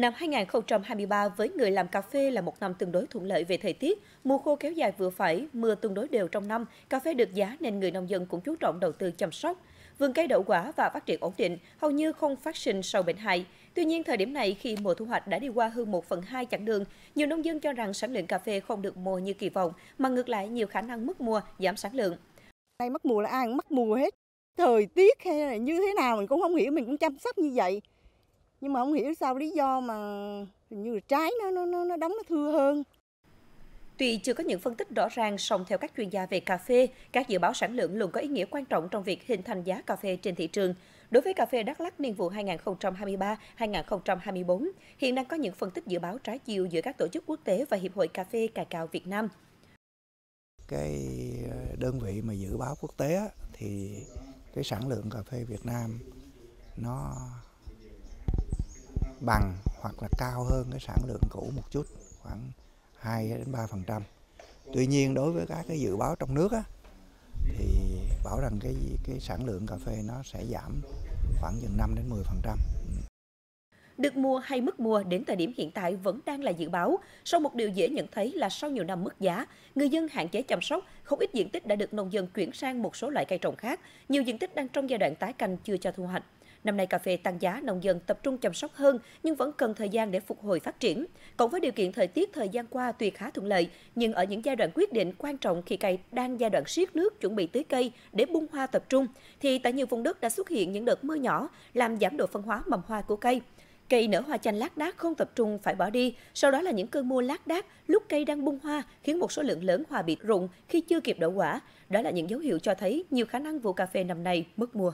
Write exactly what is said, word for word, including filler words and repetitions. Năm hai nghìn không trăm hai mươi ba với người làm cà phê là một năm tương đối thuận lợi về thời tiết. Mùa khô kéo dài vừa phải, mưa tương đối đều trong năm, cà phê được giá nên người nông dân cũng chú trọng đầu tư chăm sóc. Vườn cây đậu quả và phát triển ổn định, hầu như không phát sinh sâu bệnh hại. Tuy nhiên, thời điểm này khi mùa thu hoạch đã đi qua hơn một phần hai chặng đường, nhiều nông dân cho rằng sản lượng cà phê không được mùa như kỳ vọng, mà ngược lại nhiều khả năng mất mùa, giảm sản lượng. Nay mất mùa là ai cũng mất mùa hết. Thời tiết hay là như thế nào mình cũng không hiểu, mình cũng chăm sóc như vậy. Nhưng mà không hiểu sao lý do mà như là trái nó nó nó đóng nó thưa hơn. Tuy chưa có những phân tích rõ ràng, song theo các chuyên gia về cà phê, các dự báo sản lượng luôn có ý nghĩa quan trọng trong việc hình thành giá cà phê trên thị trường. Đối với cà phê Đắk Lắk niên vụ hai nghìn không trăm hai mươi ba hai nghìn không trăm hai mươi bốn, hiện đang có những phân tích dự báo trái chiều giữa các tổ chức quốc tế và Hiệp hội Cà phê Cà cao Việt Nam. Cái đơn vị mà dự báo quốc tế thì cái sản lượng cà phê Việt Nam nó bằng hoặc là cao hơn cái sản lượng cũ một chút, khoảng hai đến ba phần trăm. Tuy nhiên đối với các cái dự báo trong nước á, thì bảo rằng cái cái sản lượng cà phê nó sẽ giảm khoảng chừng năm đến mười phần trăm. Được mua hay mất mua đến thời điểm hiện tại vẫn đang là dự báo. Song một điều dễ nhận thấy là sau nhiều năm mất giá, người dân hạn chế chăm sóc, không ít diện tích đã được nông dân chuyển sang một số loại cây trồng khác, nhiều diện tích đang trong giai đoạn tái canh chưa cho thu hoạch. Năm nay cà phê tăng giá, nông dân tập trung chăm sóc hơn nhưng vẫn cần thời gian để phục hồi phát triển. Cộng với điều kiện thời tiết thời gian qua tuy khá thuận lợi, nhưng ở những giai đoạn quyết định quan trọng khi cây đang giai đoạn siết nước chuẩn bị tưới cây để bung hoa tập trung, thì tại nhiều vùng đất đã xuất hiện những đợt mưa nhỏ làm giảm độ phân hóa mầm hoa của cây. Cây nở hoa chanh lác đác không tập trung phải bỏ đi, sau đó là những cơn mưa lác đác lúc cây đang bung hoa khiến một số lượng lớn hoa bị rụng khi chưa kịp đậu quả. Đó là những dấu hiệu cho thấy nhiều khả năng vụ cà phê năm nay mất mùa.